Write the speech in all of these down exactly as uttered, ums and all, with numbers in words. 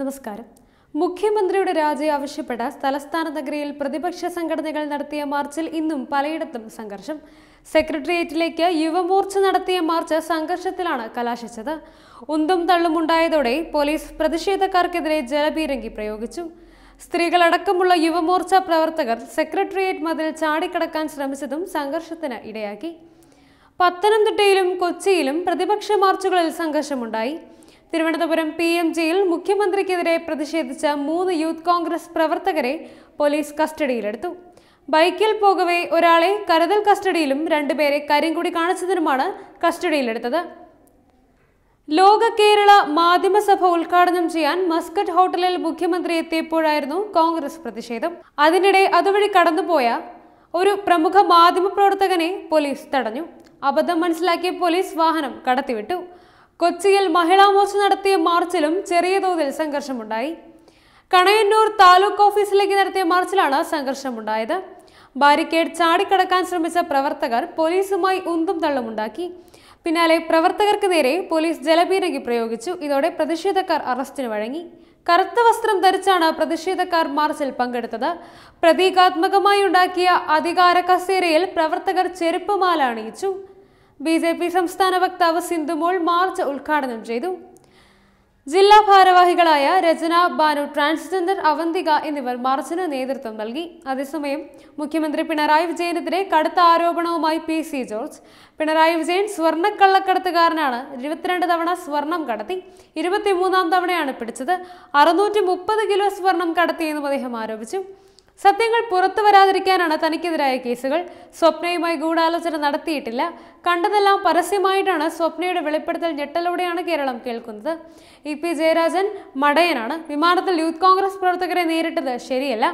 നമസ്കാരം. മുഖ്യമന്ത്രിയുടെ രാജി ആവശ്യപ്പെട്ട തലസ്ഥാന നഗരിയിൽ പ്രതിപക്ഷ സംഘടനകൾ നടത്തിയ മാർച്ചിൽ ഇന്നും പലയിടത്തും സംഘർഷം. സെക്രട്ടേറിയറ്റിലേക്ക് യുവമോർച്ച നടത്തിയ മാർച്ച് സംഘർഷത്തിലാണ് കലാശിച്ചത്. ഉന്തും തള്ളുമുണ്ടായതോടെ പോലീസ് പ്രതിഷേധക്കാർക്കെതിരെ ജലപീരങ്കി പ്രയോഗിച്ചു. സ്ത്രീകളടക്കമുള്ള യുവമോർച്ച പ്രവർത്തകർ സെക്രട്ടേറിയറ്റ് മതിൽ ചാടിക്കടക്കാൻ ശ്രമിച്ചതും സംഘർഷത്തിന് ഇടയാക്കി. പത്തനംതിട്ടയിലും കൊച്ചിയിലും പ്രതിപക്ഷ മാർച്ചുകളിൽ സംഘർഷമുണ്ടായി. തിരുവനന്തപുരം പി എം ജിയിൽ മുഖ്യമന്ത്രിക്കെതിരെ പ്രതിഷേധിച്ച മൂന്ന് യൂത്ത് കോൺഗ്രസ് പ്രവർത്തകരെ പോലീസ് കസ്റ്റഡിയിലെടുത്തു. ബൈക്കിൽ പോകവെ ഒരാളെ കരുതൽ കസ്റ്റഡിയിലും രണ്ടുപേരെ കരിങ്കുടി കാണിച്ചതിനുമാണ് കസ്റ്റഡിയിലെടുത്തത്. ലോക കേരള മാധ്യമസഭ ഉദ്ഘാടനം ചെയ്യാൻ മസ്കറ്റ് ഹോട്ടലിൽ മുഖ്യമന്ത്രി എത്തിയപ്പോഴായിരുന്നു കോൺഗ്രസ് പ്രതിഷേധം. അതിനിടെ അതുവഴി കടന്നുപോയ ഒരു പ്രമുഖ മാധ്യമപ്രവർത്തകനെ പോലീസ് തടഞ്ഞു. അബദ്ധം മനസ്സിലാക്കിയ പോലീസ് വാഹനം കടത്തിവിട്ടു. കൊച്ചിയിൽ മഹിളാമോർച്ച നടത്തിയ മാർച്ചിലും ചെറിയ തോതിൽ സംഘർഷമുണ്ടായി. കണയന്നൂർ താലൂക്ക് ഓഫീസിലേക്ക് നടത്തിയ മാർച്ചിലാണ് സംഘർഷമുണ്ടായത്. ബാരിക്കേഡ് ചാടിക്കടക്കാൻ ശ്രമിച്ച പ്രവർത്തകർ പോലീസുമായി ഉന്തും തള്ളുമുണ്ടാക്കി. പിന്നാലെ പ്രവർത്തകർക്ക് നേരെ പോലീസ് ജലപീരങ്കി പ്രയോഗിച്ചു. ഇതോടെ പ്രതിഷേധക്കാർ അറസ്റ്റിന് വഴങ്ങി. കറുത്ത വസ്ത്രം ധരിച്ചാണ് പ്രതിഷേധക്കാർ മാർച്ചിൽ പങ്കെടുത്തത്. പ്രതീകാത്മകമായി ഉണ്ടാക്കിയ അധികാര കസേരയിൽ പ്രവർത്തകർ ചെരുപ്പുമാല അണിയിച്ചു. ബി ജെ പി സംസ്ഥാന വക്താവ് സിന്ധുമോൾ മാർച്ച് ഉദ്ഘാടനം ചെയ്തു. ജില്ലാ ഭാരവാഹികളായ രചന ബാനു, ട്രാൻസ്ജെൻഡർ അവന്തിക എന്നിവർ മാർച്ചിന് നേതൃത്വം നൽകി. അതേസമയം മുഖ്യമന്ത്രി പിണറായി വിജയനെതിരെ കടുത്ത ആരോപണവുമായി പി സി ജോർജ്. പിണറായി വിജയൻ സ്വർണ്ണക്കള്ളക്കടത്തുകാരനാണ്. ഇരുപത്തിരണ്ട് തവണ സ്വർണം കടത്തി. ഇരുപത്തിമൂന്നാം തവണയാണ് പിടിച്ചത്. അറുന്നൂറ്റി മുപ്പത് കിലോ സ്വർണം കടത്തിയെന്നും അദ്ദേഹം ആരോപിച്ചു. സത്യങ്ങൾ പുറത്തു വരാതിരിക്കാനാണ് തനിക്കെതിരായ കേസുകൾ. സ്വപ്നയുമായി ഗൂഢാലോചന നടത്തിയിട്ടില്ല. കണ്ടതെല്ലാം പരസ്യമായിട്ടാണ്. സ്വപ്നയുടെ വെളിപ്പെടുത്തൽ ഞെട്ടലോടെയാണ് കേരളം കേൾക്കുന്നത്. ഇ പി ജയരാജൻ മടയനാണ്. വിമാനത്തിൽ യൂത്ത് കോൺഗ്രസ് പ്രവർത്തകരെ നേരിട്ടത് ശരിയല്ല.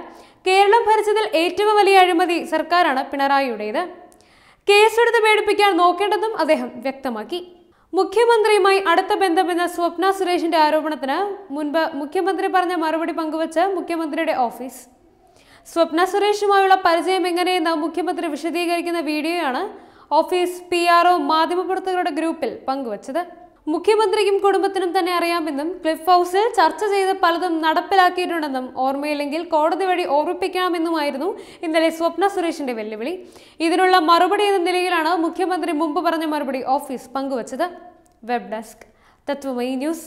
കേരളം ഭരിച്ചതിൽ ഏറ്റവും വലിയ അഴിമതി സർക്കാരാണ് പിണറായിയുടേത്. കേസെടുത്ത് പേടിപ്പിക്കാൻ നോക്കേണ്ടെന്നും അദ്ദേഹം വ്യക്തമാക്കി. മുഖ്യമന്ത്രിയുമായി അടുത്ത ബന്ധമെന്ന സ്വപ്ന സുരേഷിന്റെ ആരോപണത്തിന് മുൻപ് മുഖ്യമന്ത്രി പറഞ്ഞ മറുപടി പങ്കുവച്ച് മുഖ്യമന്ത്രിയുടെ ഓഫീസ്. സ്വപ്ന സുരേഷുമായുള്ള പരിചയം എങ്ങനെയെന്ന് മുഖ്യമന്ത്രി വിശദീകരിക്കുന്ന വീഡിയോയാണ് ഓഫീസ് പി ആർ ഒ മാധ്യമപ്രവർത്തകരുടെ ഗ്രൂപ്പിൽ പങ്കുവച്ചത്. മുഖ്യമന്ത്രിക്കും കുടുംബത്തിനും തന്നെ അറിയാമെന്നും ക്ലിഫ് ഹൗസിൽ ചർച്ച ചെയ്ത് പലതും നടപ്പിലാക്കിയിട്ടുണ്ടെന്നും ഓർമ്മയില്ലെങ്കിൽ കോടതി വഴി ഓർമ്മിപ്പിക്കണമെന്നുമായിരുന്നു ഇന്നലെ സ്വപ്ന സുരേഷിന്റെ വെല്ലുവിളി. ഇതിനുള്ള മറുപടി എന്ന നിലയിലാണ് മുഖ്യമന്ത്രി മുമ്പ് പറഞ്ഞ മറുപടി ഓഫീസ് പങ്കുവച്ചത്. Web desk Tatwamayi news.